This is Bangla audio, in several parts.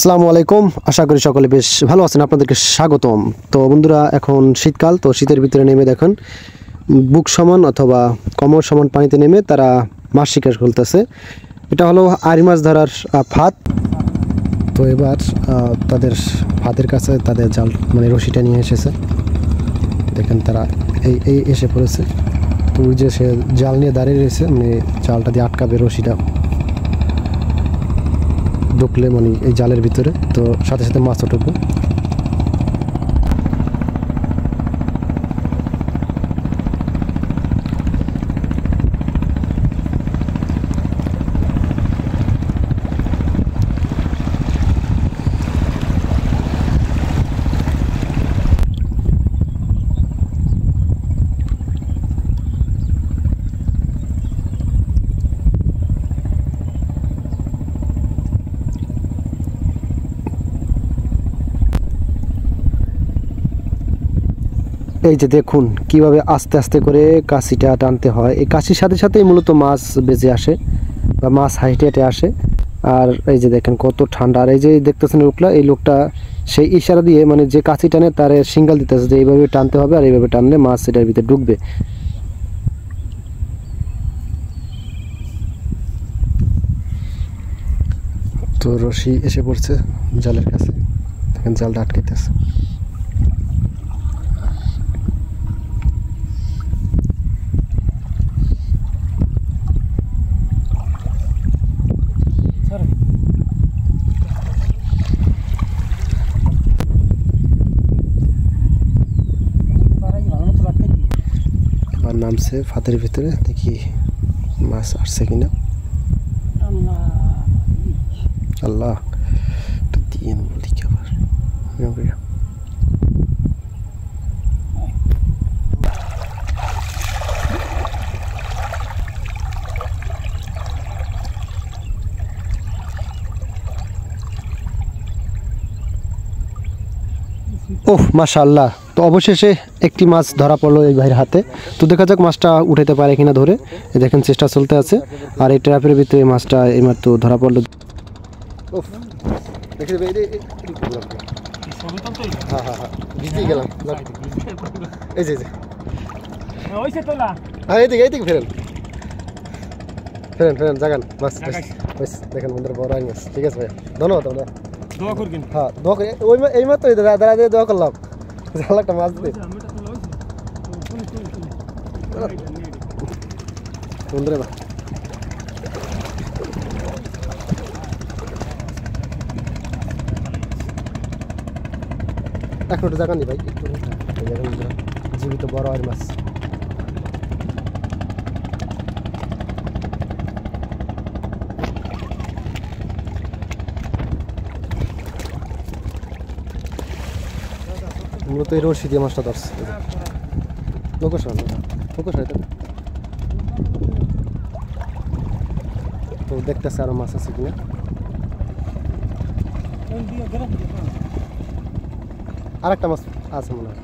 আসসালামু আলাইকুম, আশা করি সকলে বেশ ভালো আছেন। আপনাদেরকে স্বাগতম। তো বন্ধুরা, এখন শীতকাল, তো শীতের ভিতরে নেমে দেখেন বুক সমান অথবা কমর সমান পানিতে নেমে তারা মাছ শিকার করতেছে। এটা হলো আড়ি মাছ ধরার ফাঁদ। তো এবার তাদের ফাঁদের কাছে তাদের জাল মানে রশিটা নিয়ে এসেছে। দেখেন তারা এই এসে পড়েছে। তো ওই যে সে জাল নিয়ে দাঁড়িয়ে রয়েছে, মানে জালটা দিয়ে আটকাবে, রশিটা ঢুকলে মানে এই জালের ভিতরে, তো সাথে সাথে মাছও ঢুকবে। এই যে দেখুন কিভাবে আস্তে আস্তে করে কাঁচিটা টানতে হয়। এই কাঁচির সাথে সাথেই মূলত মাছ বেজে আসে বা মাছ হাইটে হেঁটে আসে। আর এই যে দেখেন কত ঠান্ডা। আর এই যে দেখতেছেন লোকটা, এই লোকটা সেই ইশারা দিয়ে মানে যে কাঁচি টানে তার সিঙ্গেল দিতেছে যে এইভাবে টানতে হবে, আর এইভাবে টানলে মাছ এটার ভিতরে ঢুকবে। তো রশি এসে পড়ছে জালের কাছে, দেখেন জালটা আটকাইতেছে। নামছে ফাঁদের ভিতরে, দেখি মাছ আসছে কিনা। আল্লাহ দিয়ে দেখি আবার ওহ মাশাআল্লাহ। তো অবশেষে একটি মাছ ধরা পড়লো এই ভাইয়ের হাতে। তো দেখা যাক মাছটা উঠাইতে পারে কিনা ধরে। দেখেন চেষ্টা চলতে আছে। আর এই ট্র্যাপের ভিতরে মাছটা এবার তো ধরা পড়লো। দেখেন বড় আইন মাছ। ঠিক আছে ভাইয়া, ধন্যবাদ। হ্যাঁ দোয়া করি। এই মাত্র দাঁড়া দিয়ে দোয়া করলাম। একটা মাছ দিতে এক মিনিট জাগানি ভাই, জীবিত বড় আর মাছ। মূলত এই রশি দিয়ে মাছটা ধরছে। তো দেখতেছে আরো মাছ আছে কিনা। আর একটা মাছ আছে মনে হয়।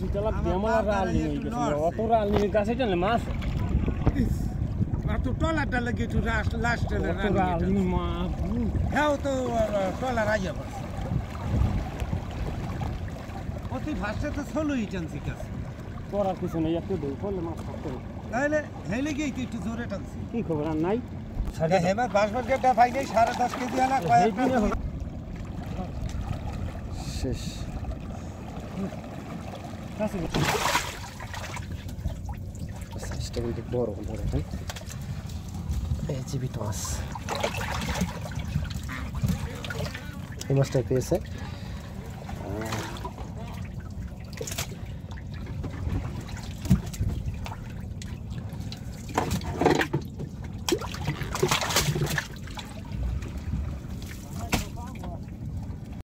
কি খবর আর নাই সাড়ে 10 কেজি শেষ। জীবিত মাছ এই মাছটা পেয়েছে।